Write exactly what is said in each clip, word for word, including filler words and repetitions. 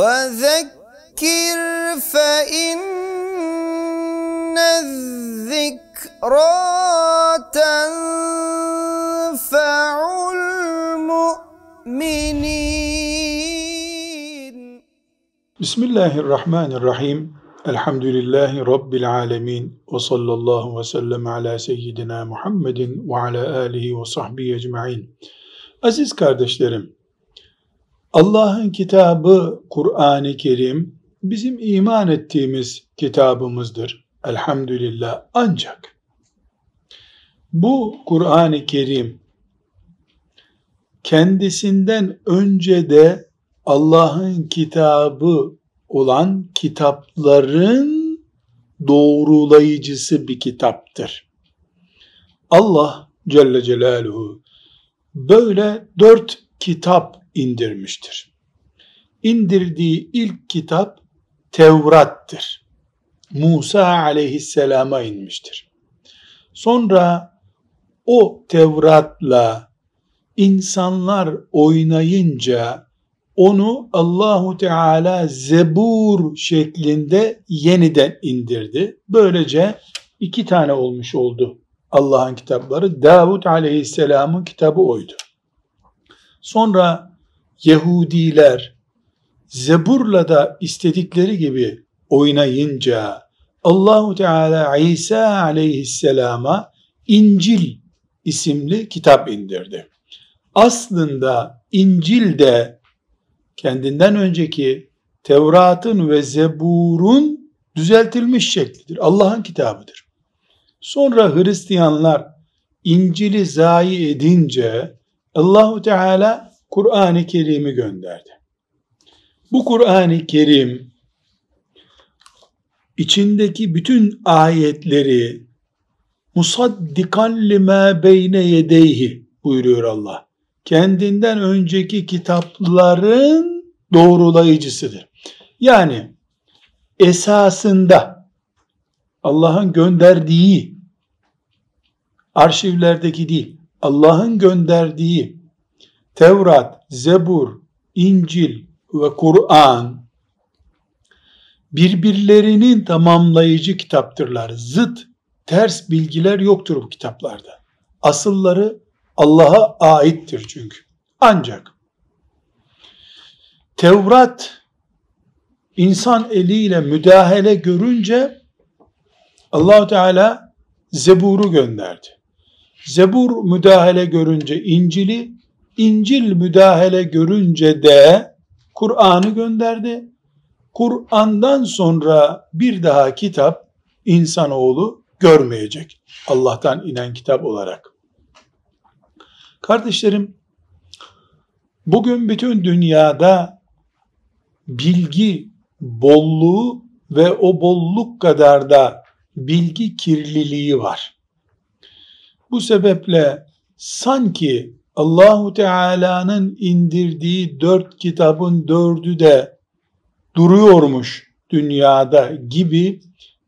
وَذَكِّرْ فَإِنَّ الذِّكْرَى تَنْفَعُ الْمُؤْمِنِينَ. Bismillahirrahmanirrahim. Elhamdülillahi Rabbil alemin ve sallallahu ve sellem ala seyyidina Muhammedin ve ala alihi ve sahbihi ecma'in. Aziz kardeşlerim, Allah'ın kitabı Kur'an-ı Kerim bizim iman ettiğimiz kitabımızdır. Elhamdülillah. Ancak bu Kur'an-ı Kerim kendisinden önce de Allah'ın kitabı olan kitapların doğrulayıcısı bir kitaptır. Allah Celle Celaluhu böyle dört kitap indirmiştir. İndirdiği ilk kitap Tevrat'tır. Musa aleyhisselama inmiştir. Sonra o Tevrat'la insanlar oynayınca onu Allahu Teala Zebur şeklinde yeniden indirdi. Böylece iki tane olmuş oldu Allah'ın kitapları. Davud Aleyhisselam'ın kitabı oydu. Sonra Yahudiler Zebur'la da istedikleri gibi oynayınca Allahu Teala İsa Aleyhisselam'a İncil isimli kitap indirdi. Aslında İncil de kendinden önceki Tevrat'ın ve Zebur'un düzeltilmiş şeklidir. Allah'ın kitabıdır. Sonra Hristiyanlar İncil'i zayi edince Allahu Teala Kur'an-ı Kerim'i gönderdi. Bu Kur'an-ı Kerim içindeki bütün ayetleri musaddikan lima beyne yedeyhi buyuruyor Allah. Kendinden önceki kitapların doğrulayıcısıdır. Yani esasında Allah'ın gönderdiği, arşivlerdeki değil, Allah'ın gönderdiği Tevrat, Zebur, İncil ve Kur'an birbirlerinin tamamlayıcı kitaptırlar. Zıt, ters bilgiler yoktur bu kitaplarda. Asılları Allah'a aittir çünkü. Ancak Tevrat insan eliyle müdahale görünce Allah-u Teala Zebur'u gönderdi. Zebur müdahale görünce İncil'i, İncil müdahale görünce de Kur'an'ı gönderdi. Kur'an'dan sonra bir daha kitap insanoğlu görmeyecek Allah'tan inen kitap olarak. Kardeşlerim, bugün bütün dünyada bilgi bolluğu ve o bolluk kadar da bilgi kirliliği var. Bu sebeple sanki Allahu Teala'nın indirdiği dört kitabın dördü de duruyormuş dünyada gibi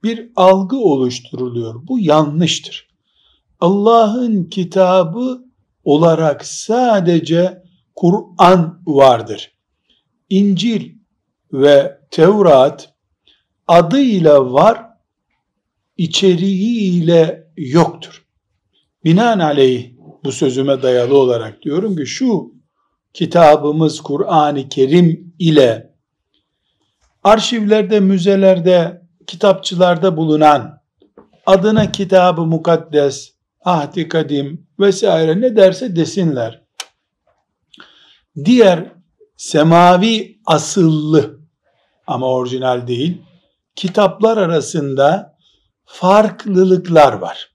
bir algı oluşturuluyor. Bu yanlıştır. Allah'ın kitabı olarak sadece Kur'an vardır. İncil ve Tevrat adıyla var, içeriğiyle yoktur. Binaenaleyh bu sözüme dayalı olarak diyorum ki şu kitabımız Kur'an-ı Kerim ile arşivlerde, müzelerde, kitapçılarda bulunan adına Kitab-ı Mukaddes, Ahd-i Kadim vesaire ne derse desinler, diğer semavi asıllı ama orijinal değil kitaplar arasında farklılıklar var.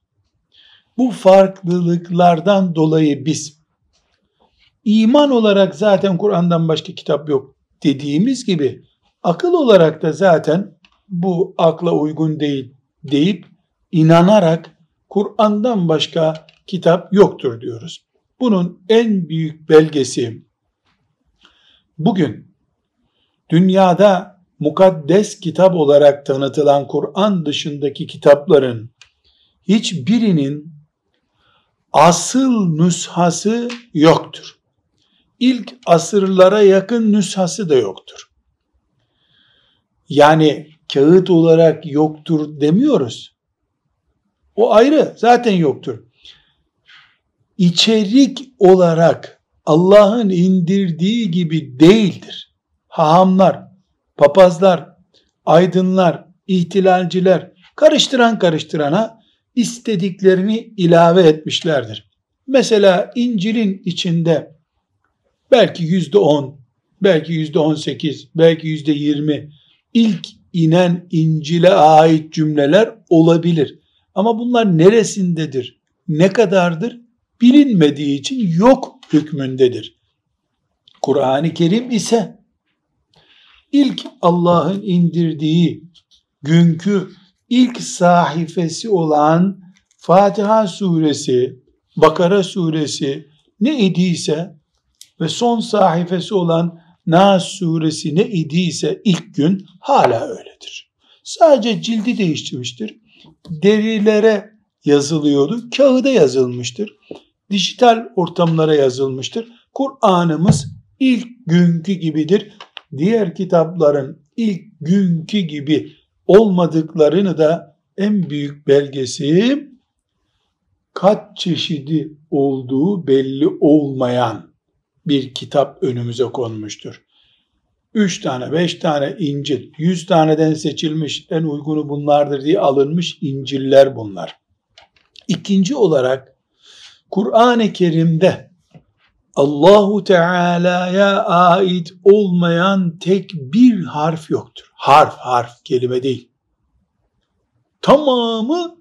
Bu farklılıklardan dolayı biz iman olarak zaten Kur'an'dan başka kitap yok dediğimiz gibi akıl olarak da zaten bu akla uygun değil deyip inanarak Kur'an'dan başka kitap yoktur diyoruz. Bunun en büyük belgesi bugün dünyada mukaddes kitap olarak tanıtılan Kur'an dışındaki kitapların hiçbirinin asıl nüshası yoktur. İlk asırlara yakın nüshası da yoktur. Yani kağıt olarak yoktur demiyoruz. O ayrı, zaten yoktur. İçerik olarak Allah'ın indirdiği gibi değildir. Hahamlar, papazlar, aydınlar, ihtilalciler, karıştıran karıştırana istediklerini ilave etmişlerdir. Mesela İncil'in içinde belki yüzde on, belki yüzde on sekiz, belki yüzde yirmi ilk inen İncil'e ait cümleler olabilir. Ama bunlar neresindedir, ne kadardır bilinmediği için yok hükmündedir. Kur'an-ı Kerim ise ilk Allah'ın indirdiği günkü ilk sahifesi olan Fatiha suresi, Bakara suresi ne idiyse ve son sahifesi olan Nas suresi ne idiyse ilk gün hala öyledir. Sadece cildi değiştirmiştir. Derilere yazılıyordu, kağıda yazılmıştır. Dijital ortamlara yazılmıştır. Kur'an'ımız ilk günkü gibidir. Diğer kitapların ilk günkü gibi olmadıklarını da en büyük belgesi kaç çeşidi olduğu belli olmayan bir kitap önümüze konmuştur. Üç tane, beş tane İncil, yüz taneden seçilmiş, en uygunu bunlardır diye alınmış İncil'ler bunlar. İkinci olarak Kur'an-ı Kerim'de Allahu Teala'ya ait olmayan tek bir harf yoktur. Harf harf kelime değil. Tamamı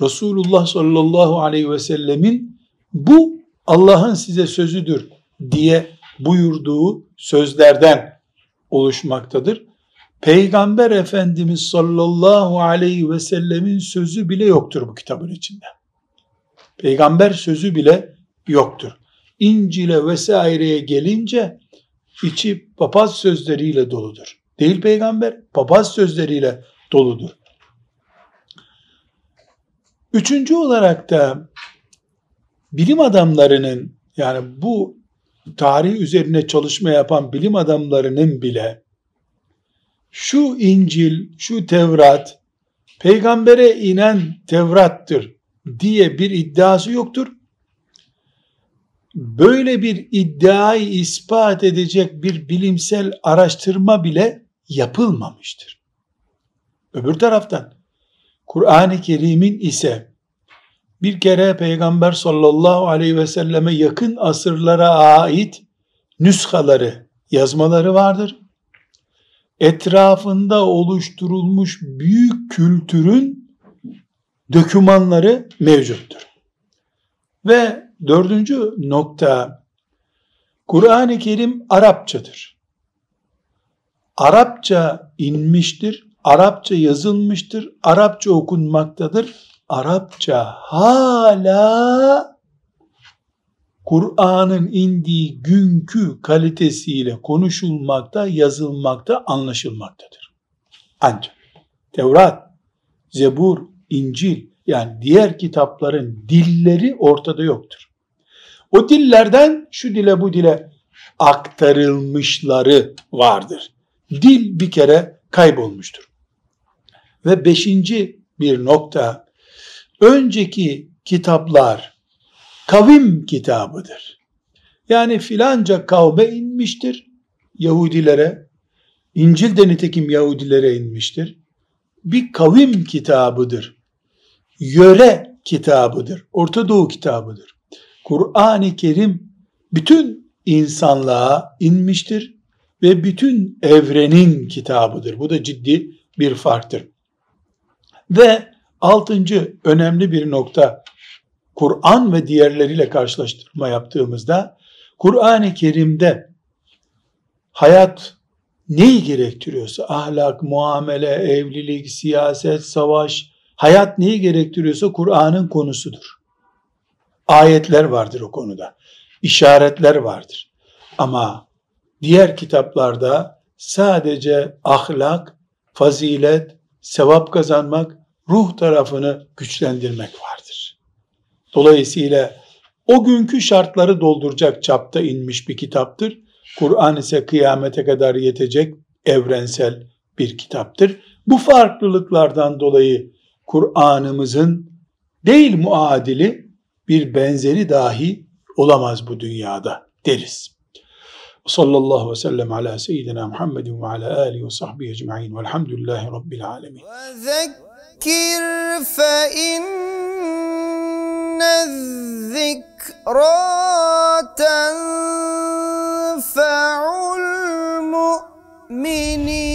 Resulullah sallallahu aleyhi ve sellemin bu Allah'ın size sözüdür diye buyurduğu sözlerden oluşmaktadır. Peygamber Efendimiz sallallahu aleyhi ve sellemin sözü bile yoktur bu kitabın içinde. Peygamber sözü bile yoktur. İncil'e vesaireye gelince içi papaz sözleriyle doludur. Değil peygamber, papaz sözleriyle doludur. Üçüncü olarak da bilim adamlarının, yani bu tarih üzerine çalışma yapan bilim adamlarının bile şu İncil, şu Tevrat, peygambere inen Tevrat'tır diye bir iddiası yoktur. Böyle bir iddiayı ispat edecek bir bilimsel araştırma bile yapılmamıştır. Öbür taraftan Kur'an-ı Kerim'in ise bir kere Peygamber sallallahu aleyhi ve selleme yakın asırlara ait nüshaları, yazmaları vardır. Etrafında oluşturulmuş büyük kültürün dokümanları mevcuttur. Ve dördüncü nokta, Kur'an-ı Kerim Arapçadır. Arapça inmiştir, Arapça yazılmıştır, Arapça okunmaktadır. Arapça hala Kur'an'ın indiği günkü kalitesiyle konuşulmakta, yazılmakta, anlaşılmaktadır. Ancak Tevrat, Zebur, İncil, yani diğer kitapların dilleri ortada yoktur. O dillerden şu dile bu dile aktarılmışları vardır. Dil bir kere kaybolmuştur. Ve beşinci bir nokta, önceki kitaplar kavim kitabıdır. Yani filanca kavme inmiştir, Yahudilere, İncil de nitekim Yahudilere inmiştir. Bir kavim kitabıdır. Yöre kitabıdır, Orta Doğu kitabıdır. Kur'an-ı Kerim bütün insanlığa inmiştir ve bütün evrenin kitabıdır. Bu da ciddi bir farktır. Ve altıncı önemli bir nokta, Kur'an ve diğerleriyle karşılaştırma yaptığımızda Kur'an-ı Kerim'de hayat neyi gerektiriyorsa, ahlak, muamele, evlilik, siyaset, savaş, hayat neyi gerektiriyorsa Kur'an'ın konusudur. Ayetler vardır o konuda. İşaretler vardır. Ama diğer kitaplarda sadece ahlak, fazilet, sevap kazanmak, ruh tarafını güçlendirmek vardır. Dolayısıyla o günkü şartları dolduracak çapta inmiş bir kitaptır. Kur'an ise kıyamete kadar yetecek evrensel bir kitaptır. Bu farklılıklardan dolayı Kur'an'ımızın değil muadili bir benzeri dahi olamaz bu dünyada deriz. Sallallahu aleyhi ve sellem ala seyyidina Muhammedin ve ala alihi ve sahbihi ecmaîn ve'lhamdülillahi rabbil âlemin. Zekir fe innez-zikra tenfe'ul mu'minin.